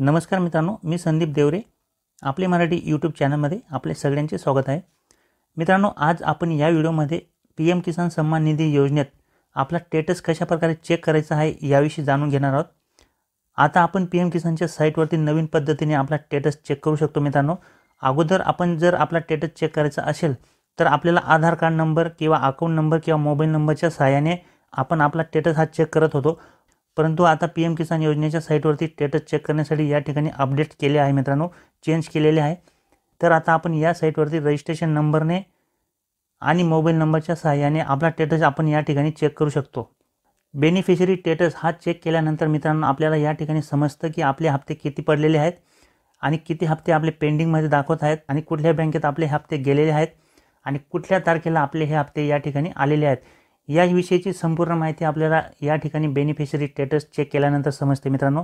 नमस्कार मित्रांनो, मी संदीप देवरे, आपले मराठी यूट्यूब चॅनलमध्ये आपले सगळ्यांचे स्वागत आहे। मित्रांनो, आज आपण या व्हिडिओमध्ये PM किसान सम्मान निधि योजनेत आपला स्टेटस कशा प्रकारे चेक करायचा आहे याविषयी जाणून घेणार आहोत। आता आपण PM किसानच्या साइटवरती नवीन पद्धतीने आपला स्टेटस चेक करू शकतो। मित्रांनो, अगोदर आपण जर आपला स्टेटस चेक करायचा असेल तर आपल्याला आधार कार्ड नंबर किंवा अकाउंट नंबर किंवा मोबाईल नंबरच्या सहाय्याने आपण आपला स्टेटस हा चेक करत होतो, परंतु आता PM किसान योजनेच्या साइटवरती स्टेटस चेक करण्यासाठी या ठिकाणी अपडेट केले आहे। मित्रांनो, चेंज केलेले आहे। तर आता आपण या साइटवरती रजिस्ट्रेशन नंबरने आणि मोबाईल नंबरच्या सहाय्याने आपला स्टेटस आपण या ठिकाणी चेक करू शकतो। बेनिफिशियरी स्टेटस हा चेक केल्यानंतर मित्रांनो आपल्याला या ठिकाणी समजतं की आपले हप्ते किती पडलेले आहेत आणि किती हप्ते आपले पेंडिंगमध्ये दाखवत आहेत आणि कुठल्या बँकेत आपले हप्ते गेलेले आहेत आणि कुठल्या तारखेला आपले हे हप्ते या ठिकाणी आलेले आहेत या विषयाची संपूर्ण माहिती आपल्याला या ठिकाणी बेनिफिशियरी स्टेटस चेक केल्यानंतर समजते। मित्रांनो,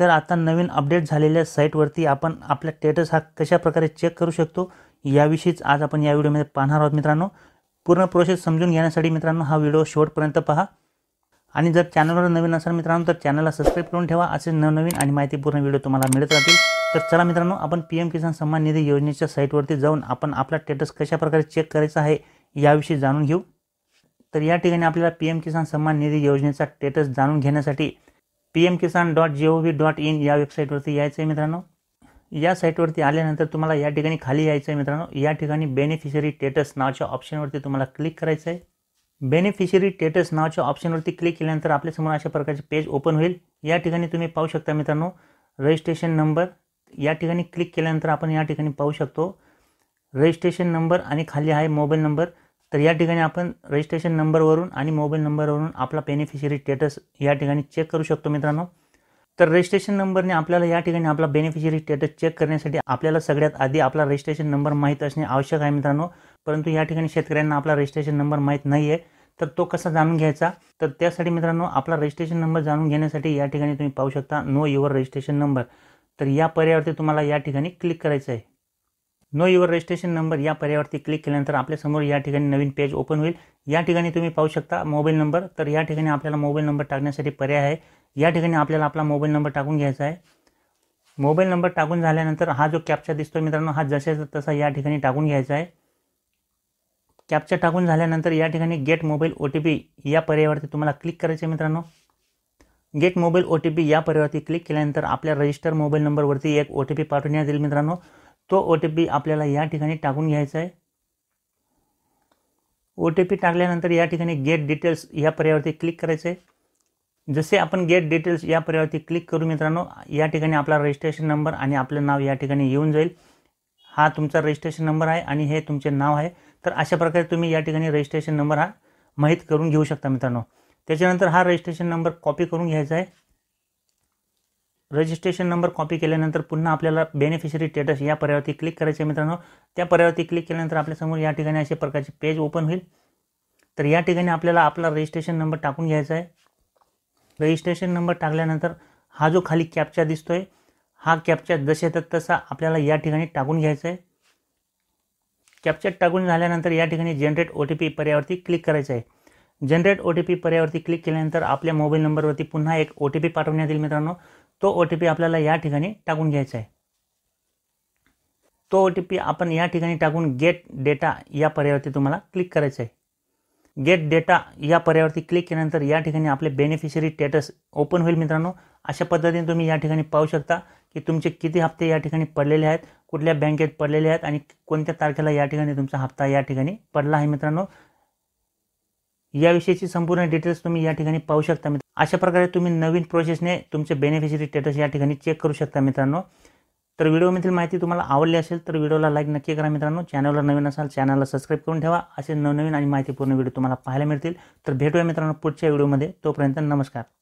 तर आता नवीन अपडेट झालेल्या साईटवरती आपण आपला स्टेटस हा कशा प्रकारे चेक करू शकतो याविषयीच आज आपण या व्हिडिओमध्ये पाहणार आहोत। मित्रांनो, पूर्ण प्रोसेस समजून घेण्यासाठी मित्रांनो हा व्हिडिओ शेवटपर्यंत पहा आणि जर चॅनलवर नवीन असाल मित्रांनो तर चॅनलला सबस्क्राईब करून ठेवा, असे नवनवीन आणि माहितीपूर्ण व्हिडिओ तुम्हाला मिळत राहतील। तर चला मित्रांनो, आपण PM किसान सम्मान निधी योजनेच्या साईटवरती जाऊन आपण आपला स्टेटस कशा प्रकारे चेक करायचा आहे याविषयी जाणून घेऊ। तर या ठिकाणी आपल्याला PM किसान सम्मान निधी योजनेचा स्टेटस जाणून घेण्यासाठी pmkisan.gov.in या वेबसाईटवरती यायचं आहे। मित्रांनो, या साईटवरती आल्यानंतर तुम्हाला या ठिकाणी खाली यायचं आहे। मित्रांनो, या ठिकाणी बेनिफिशियरी स्टेटस नावाच्या ऑप्शनवरती तुम्हाला क्लिक करायचं आहे। बेनिफिशियरी स्टेटस नावाच्या ऑप्शनवरती क्लिक केल्यानंतर आपल्यासमोर अशा प्रकारचे पेज ओपन होईल। या ठिकाणी तुम्ही पाहू शकता मित्रांनो, रजिस्ट्रेशन नंबर या ठिकाणी क्लिक केल्यानंतर आपण या ठिकाणी पाहू शकतो रजिस्ट्रेशन नंबर आणि खाली आहे मोबाईल नंबर। तर या ठिकाणी आपण रजिस्ट्रेशन नंबरवरून आणि मोबाईल नंबरवरून आपला बेनिफिशियरी स्टेटस या ठिकाणी चेक करू शकतो। मित्रांनो, तर रजिस्ट्रेशन नंबरने आपल्याला या ठिकाणी आपला बेनिफिशियरी स्टेटस चेक करण्यासाठी आपल्याला सगळ्यात आधी आपला रजिस्ट्रेशन नंबर माहीत असणे आवश्यक आहे। मित्रांनो, परंतु या ठिकाणी शेतकऱ्यांना आपला रजिस्ट्रेशन नंबर माहीत नाही आहे, तर तो कसा जाणून घ्यायचा, तर त्यासाठी मित्रांनो आपला रजिस्ट्रेशन नंबर जाणून घेण्यासाठी या ठिकाणी तुम्ही पाहू शकता नो युअर रजिस्ट्रेशन नंबर, तर या पर्यायावरती तुम्हाला या ठिकाणी क्लिक करायचं आहे। नो युअर रजिस्ट्रेशन नंबर या पर्यायावरती क्लिक केल्यानंतर आपल्यासमोर या ठिकाणी नवीन पेज ओपन होईल। या ठिकाणी तुम्ही पाहू शकता मोबाईल नंबर, तर या ठिकाणी आपल्याला मोबाईल नंबर टाकण्यासाठी पर्याय आहे। या ठिकाणी आपल्याला आपला मोबाईल नंबर टाकून घ्यायचा आहे। मोबाईल नंबर टाकून झाल्यानंतर हा जो कॅप्चा दिसतो मित्रांनो हा जसेचा तसा या ठिकाणी टाकून घ्यायचा आहे। कॅप्चा टाकून झाल्यानंतर या ठिकाणी गेट मोबाईल OTP या पर्यायावरती तुम्हाला क्लिक करायचं आहे। मित्रांनो, गेट मोबाईल OTP या पर्यायावरती क्लिक केल्यानंतर आपल्या रजिस्टर मोबाईल नंबरवरती एक OTP पाठवण्यात येईल। मित्रांनो, तो OTP आपल्याला या ठिकाणी टाकून घ्यायचा आहे। OTP टाकल्यानंतर या ठिकाणी गेट डिटेल्स या पर्यायावरती क्लिक करायचं आहे। जसे आपण गेट डिटेल्स या पर्यायावरती क्लिक करू मित्रांनो या ठिकाणी आपला रजिस्ट्रेशन नंबर आणि आपलं नाव या ठिकाणी येऊन जाईल। हा तुमचा रजिस्ट्रेशन नंबर आहे आणि हे तुमचे नाव आहे। तर अशा प्रकारे तुम्ही या ठिकाणी रजिस्ट्रेशन नंबर हा माहीत करून घेऊ शकता। मित्रांनो, त्याच्यानंतर हा रजिस्ट्रेशन नंबर कॉपी करून घ्यायचा आहे। रजिस्ट्रेशन नंबर कॉपी केल्यानंतर पुन्हा आपल्याला बेनिफिशियरी स्टेटस या पर्यायावरती क्लिक करायचे आहे। मित्रांनो, त्या पर्यायावरती क्लिक केल्यानंतर आपल्यासमोर या ठिकाणी अशा प्रकारचे पेज ओपन होईल। तर या ठिकाणी आपल्याला आपला रजिस्ट्रेशन नंबर टाकून घ्यायचा आहे। रजिस्ट्रेशन नंबर टाकल्यानंतर हा जो खाली कॅप्चा दिसतोय हा कॅप्चा जसे तसा आपल्याला या ठिकाणी टाकून घ्यायचा आहे। कॅप्चा टाकून झाल्यानंतर या ठिकाणी जनरेट OTP पर्यायावरती क्लिक करायचं आहे। जनरेट OTP पर्यायावरती क्लिक केल्यानंतर आपल्या मोबाईल नंबरवरती पुन्हा एक OTP पाठवण्यात येईल। मित्रांनो, तो OTP आपल्याला या ठिकाणी टाकून घ्यायचा आहे। तो OTP आपण या ठिकाणी टाकून गेट डेटा या पर्यायावरती तुम्हाला क्लिक करायचं आहे। गेट डेटा या पर्यायावरती क्लिक केल्यानंतर या ठिकाणी आपले बेनिफिशियरी स्टेटस ओपन होईल। मित्रांनो, अशा पद्धतीने तुम्ही या ठिकाणी पाहू शकता की तुमचे किती हप्ते या ठिकाणी पडलेले आहेत, कुठल्या बँकेत पडलेले आहेत आणि कोणत्या तारखेला या ठिकाणी तुमचा हप्ता या ठिकाणी पडला आहे। मित्रांनो, याविषयीची संपूर्ण डिटेल्स तुम्ही या ठिकाणी पाहू शकता। अशा प्रकारे तुम्ही नवीन प्रोसेसने तुमचे बेनिफिशियरी स्टेटस या ठिकाणी चेक करू शकता। मित्रांनो, तर व्हिडिओमधील माहिती तुम्हाला आवडली असेल तर व्हिडिओला लाईक नक्की करा। मित्रांनो, चॅनलवर नवीन असाल चॅनलला सबस्क्राईब करून ठेवा, असे नवनवीन आणि माहितीपूर्ण व्हिडिओ तुम्हाला पाहायला मिळतील। तर भेटूया मित्रांनो पुढच्या व्हिडिओमध्ये, तोपर्यंत नमस्कार।